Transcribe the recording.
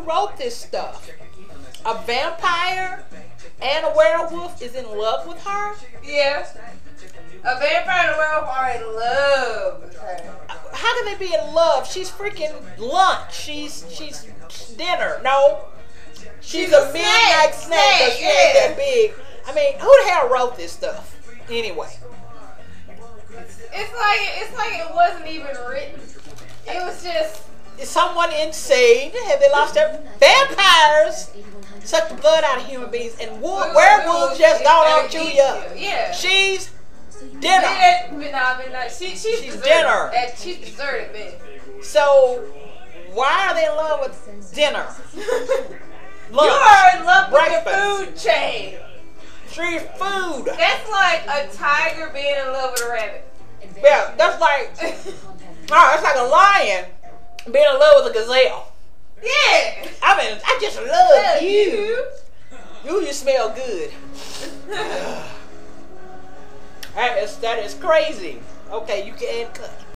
who wrote this stuff. A vampire and a werewolf is in love with her? Yeah. A vampire and a werewolf are in love with her. How can they be in love? She's freaking lunch. She's dinner. No. She's a midnight snack because she ain't that big. I mean, who the hell wrote this stuff? Anyway. It's like it wasn't even written. It was just... Is someone insane? Have they lost their... Vampires suck the blood out of human beings, and werewolves just don't chew you up. Yeah. She's dinner. She's dinner. She's deserted, man. So, why are they in love with dinner? Lunch, you are in love breakfast. With the food chain. She's food. That's like a tiger being in love with a rabbit. Yeah, that's like, that's like a lion being in love with a gazelle. Yeah. I mean, I just love you. You smell good. That is crazy. Okay, you can cut.